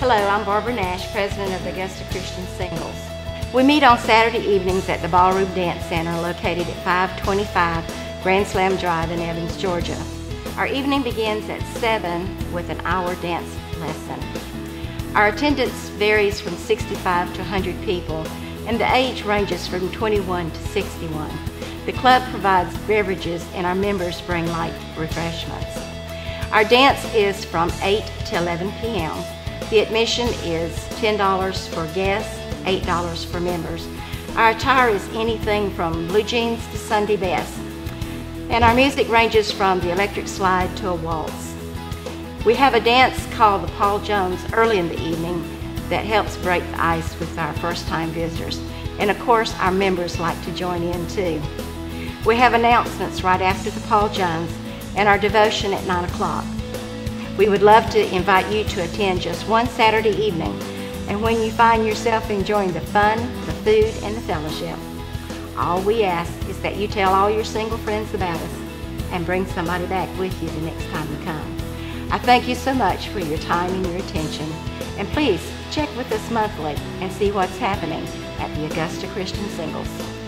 Hello, I'm Barbara Nash, president of the Augusta Christian Singles. We meet on Saturday evenings at the Ballroom Dance Center located at 525 Grand Slam Drive in Evans, Georgia. Our evening begins at 7 with an hour dance lesson. Our attendance varies from 65 to 100 people, and the age ranges from 21 to 61. The club provides beverages, and our members bring light refreshments. Our dance is from 8 to 11 p.m. The admission is $10 for guests, $8 for members. Our attire is anything from blue jeans to Sunday best, and our music ranges from the electric slide to a waltz. We have a dance called the Paul Jones early in the evening that helps break the ice with our first-time visitors. And of course, our members like to join in too. We have announcements right after the Paul Jones and our devotion at 9 o'clock. We would love to invite you to attend just one Saturday evening, and when you find yourself enjoying the fun, the food, and the fellowship, all we ask is that you tell all your single friends about us and bring somebody back with you the next time you come. I thank you so much for your time and your attention, and please check with us monthly and see what's happening at the Augusta Christian Singles.